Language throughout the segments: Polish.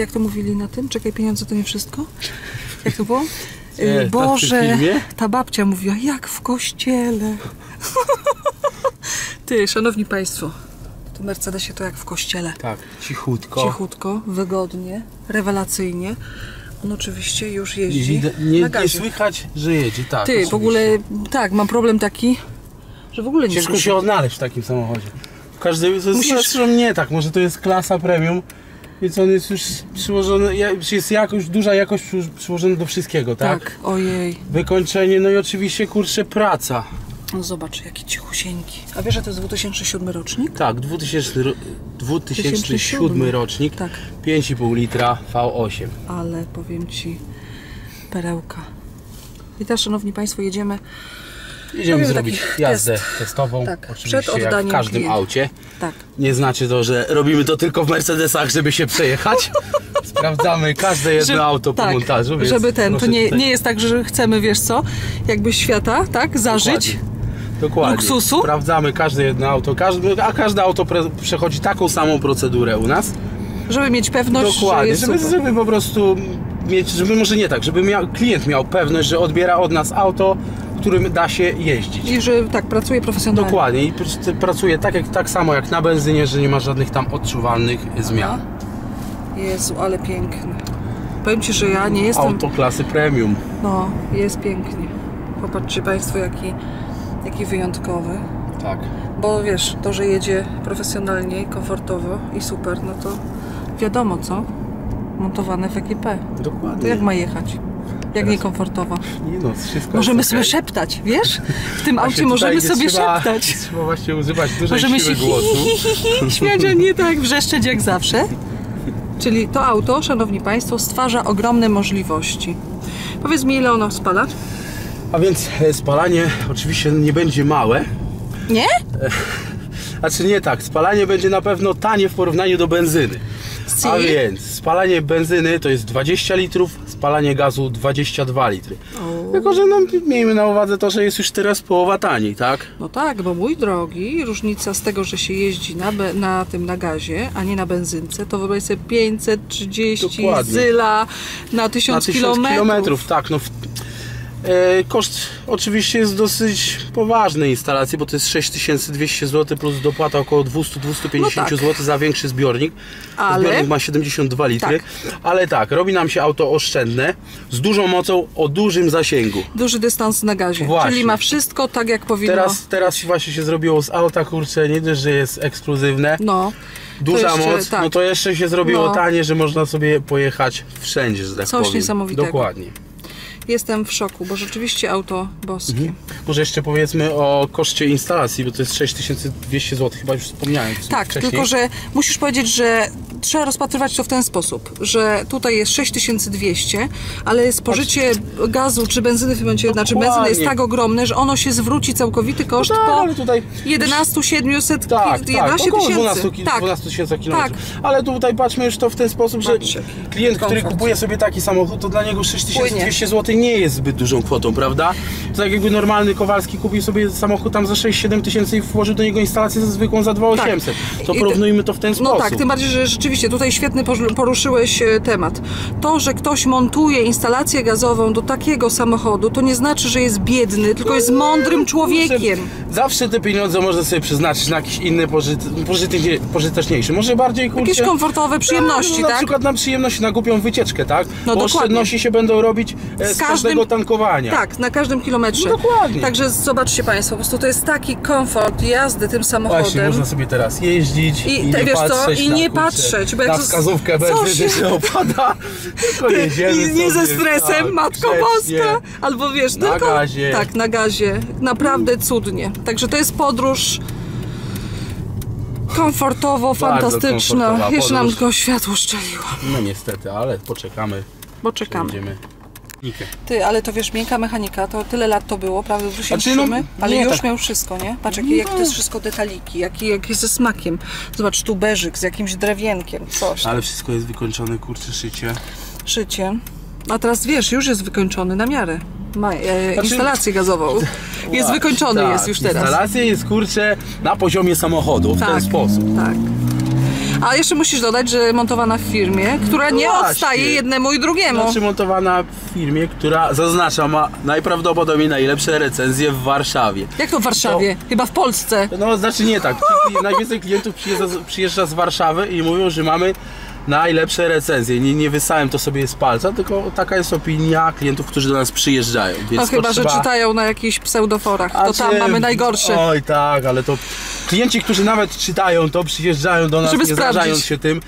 jak to mówili na tym? Czekaj, pieniądze to nie wszystko? Jak to było? Boże, ta babcia mówiła, jak w kościele. Ty, szanowni państwo, tu Mercedesie to jak w kościele. Tak, cichutko. Cichutko, wygodnie, rewelacyjnie. On oczywiście już jeździ na gazie. Nie słychać, że jedzie, tak. Ty, oczywiście. W ogóle, tak, mam problem taki, że w ogóle nie słyszę. Ciężko się odnaleźć w takim samochodzie. Każdy, to jest, zresztą nie tak, może to jest klasa premium. Więc on jest już przyłożony, jest jakoś, duża jakość przyłożona do wszystkiego, tak? Tak, ojej. Wykończenie, no i oczywiście, kurczę, praca. No zobacz, jakie cichusieńki. A wiesz, że to jest 2007 rocznik? Tak, 2007 rocznik, tak. 5,5 litra V8. Ale powiem ci, perełka. I teraz, szanowni państwo, Jedziemy zrobić jazdę testową, tak, oczywiście przed oddaniem, jak w każdym aucie. Tak. Nie znaczy to, że robimy to tylko w Mercedesach, żeby się przejechać. Sprawdzamy każde jedno auto po montażu. Więc żeby to nie jest tak, że chcemy, wiesz co, jakby świata, tak, zażyć. Dokładnie. Luksusu. Sprawdzamy każde jedno auto, każde auto przechodzi taką samą procedurę u nas. Żeby mieć pewność, dokładnie, że jest żeby po prostu mieć, żeby może nie tak, żeby klient miał pewność, że odbiera od nas auto, którym da się jeździć. I że tak, pracuje profesjonalnie. Dokładnie, i pracuje tak samo jak na benzynie, że nie ma żadnych tam odczuwalnych zmian. Aha. Jezu, ale piękny. Powiem ci, że ja nie jestem... Auto klasy premium. No, jest pięknie. Popatrzcie państwo, jaki wyjątkowy. Tak. Bo wiesz, to, że jedzie profesjonalnie, komfortowo i super, no to wiadomo co, montowane w ekipę. Dokładnie. To jak ma jechać? Jak niekomfortowo. Nie no, wszystko możemy sobie szeptać, wiesz? W tym aucie możemy sobie szeptać. Trzeba właśnie używać dużej siły głosu. Śmiać, a nie tak wrzeszczeć jak zawsze. Czyli to auto, szanowni państwo, stwarza ogromne możliwości. Powiedz mi, ile ono spala? A więc spalanie oczywiście nie będzie małe. Nie? Znaczy nie tak, spalanie będzie na pewno tanie w porównaniu do benzyny. A więc spalanie benzyny to jest 20 litrów, spalanie gazu 22 litry. O. Tylko że no, miejmy na uwadze to, że jest już teraz połowa taniej, tak? No tak, bo mój drogi, różnica z tego, że się jeździ na gazie, a nie na benzynce, to wyobraź sobie 530 dokładnie. Zyla na 1000 kilometrów. Tak, no, koszt oczywiście jest dosyć poważny instalacji, bo to jest 6200 zł plus dopłata około 200-250 no tak. zł za większy zbiornik. Ale... Zbiornik ma 72 litry, tak. Ale tak, robi nam się auto oszczędne, z dużą mocą, o dużym zasięgu. Duży dystans na gazie, właśnie. Czyli ma wszystko tak jak powinno. Teraz właśnie się zrobiło z auta, kurczę, nie dość, że jest ekskluzywne. No. Duża jeszcze, moc, tak. No to jeszcze się zrobiło tanie, że można sobie pojechać wszędzie, że tak powiem. Coś niesamowitego. Dokładnie. Jestem w szoku, bo rzeczywiście auto boskie. Może jeszcze powiedzmy o koszcie instalacji, bo to jest 6200 zł, chyba już wspomniałem. Tak, wcześniej. Tylko że musisz powiedzieć, że trzeba rozpatrywać to w ten sposób, że tutaj jest 6200, ale spożycie gazu czy benzyny w tym momencie, dokładnie. Znaczy benzyny jest tak ogromne, że ono się zwróci całkowity koszt po 11700, tak, 11 około 12 tysięcy kilometrów. Tak. Ale tutaj patrzmy już to w ten sposób, że klient, który kupuje sobie taki samochód, to dla niego 6200 zł nie jest zbyt dużą kwotą, prawda? Tak jakby normalny Kowalski kupił sobie samochód tam za 6-7 tysięcy i włożył do niego instalację ze zwykłą za 2800. Tak. To porównujmy to w ten sposób. No tak, tym bardziej, że rzeczywiście tutaj świetny poruszyłeś temat. To, że ktoś montuje instalację gazową do takiego samochodu, to nie znaczy, że jest biedny, tylko jest mądrym człowiekiem. Zawsze te pieniądze można sobie przeznaczyć na jakieś inne pożyteczniejsze. Może bardziej, kurczę, jakieś komfortowe przyjemności, tak? Na przykład na przyjemność, na głupią wycieczkę, tak? No, bo oszczędności się będą robić z każdego tankowania. Tak, na każdym kilometrze. No, dokładnie. Także zobaczcie państwo, po prostu to jest taki komfort jazdy tym samochodem. Właśnie, można sobie teraz jeździć i nie patrzeć. I nie patrzeć, bo jak wskazówkę będzie się opada, tylko jedziemy. Nie ze stresem, tak, Matko Boska. Albo wiesz, na gazie. Tak, na gazie. Naprawdę cudnie. Także to jest podróż komfortowo, fantastyczna. Jeszcze nam tylko światło szczeliło. No niestety, ale poczekamy. Poczekamy. Ty, ale to wiesz, miękka mechanika, to tyle lat to było, prawda, już się ruszymy, ale już miał wszystko, nie? Patrz, jak to jest wszystko detaliki, jak jest ze smakiem. Zobacz, tu berzyk z jakimś drewienkiem, coś. Ale wszystko jest wykończone, kurczę, szycie. A teraz wiesz, już jest wykończony na miarę. Ma instalację gazową. Jest wykończony, tak, jest już teraz. Instalacja jest, kurczę, na poziomie samochodu, w ten sposób. Tak. A jeszcze musisz dodać, że montowana w firmie, która nie odstaje jednemu i drugiemu. Znaczy montowana w firmie, która, zaznaczam, ma najprawdopodobniej najlepsze recenzje w Warszawie. Jak to w Warszawie? To... Chyba w Polsce. No znaczy nie tak. Najwięcej klientów przyjeżdża z Warszawy i mówią, że mamy najlepsze recenzje. Nie wysałem to sobie z palca, tylko taka jest opinia klientów, którzy do nas przyjeżdżają. Więc no chyba, że czytają na jakichś pseudoforach, to tam mamy najgorsze. Oj tak, ale to klienci, którzy nawet czytają to, przyjeżdżają do nas, żeby nie zrażając się tym,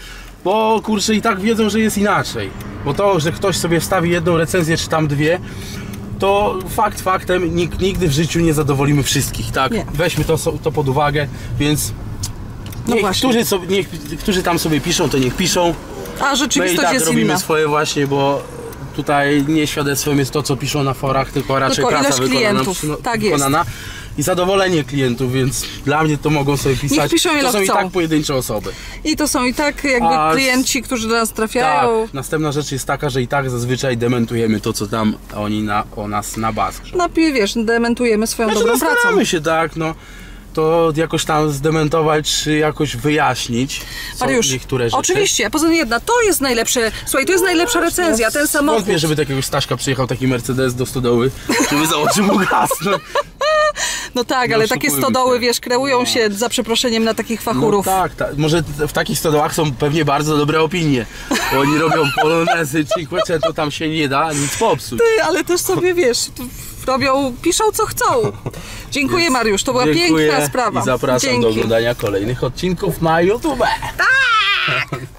bo kurczę i tak wiedzą, że jest inaczej. Bo to, że ktoś sobie wstawi jedną recenzję czy tam dwie, to fakt faktem nigdy w życiu nie zadowolimy wszystkich, tak? Nie. Weźmy to pod uwagę, więc... No niektórzy tam sobie piszą, to niech piszą. A rzeczywistość no i tak robimy inna. Swoje właśnie, bo tutaj nie świadectwem jest to, co piszą na forach, tylko raczej praca wykonana i zadowolenie klientów, więc dla mnie to mogą sobie pisać. To są i tak pojedyncze osoby. I to są i tak jakby klienci, którzy do nas trafiają. Tak. Następna rzecz jest taka, że i tak zazwyczaj dementujemy to, co tam oni o nas na baz. No wiesz, dementujemy swoją dobrą pracą. Staramy się, tak, no. To jakoś tam zdementować, czy jakoś wyjaśnić niektóre rzeczy. Oczywiście, poza tym jedna, to jest najlepsze, słuchaj, to jest najlepsza recenzja, ten samochód. Wątpię, żeby takiego Staszka przyjechał taki Mercedes do stodoły, żeby założył mu gaz. No tak, ale takie stodoły, wiesz, kreują się za przeproszeniem na takich fachurów. No tak, może w takich stodołach są pewnie bardzo dobre opinie. Bo oni robią polonezy, cinquecento, to tam się nie da nic popsuć. Ty, ale też sobie, wiesz... Robią, piszą co chcą. Dziękuję Mariusz, to była piękna sprawa. I zapraszam do oglądania kolejnych odcinków na YouTube. Tak!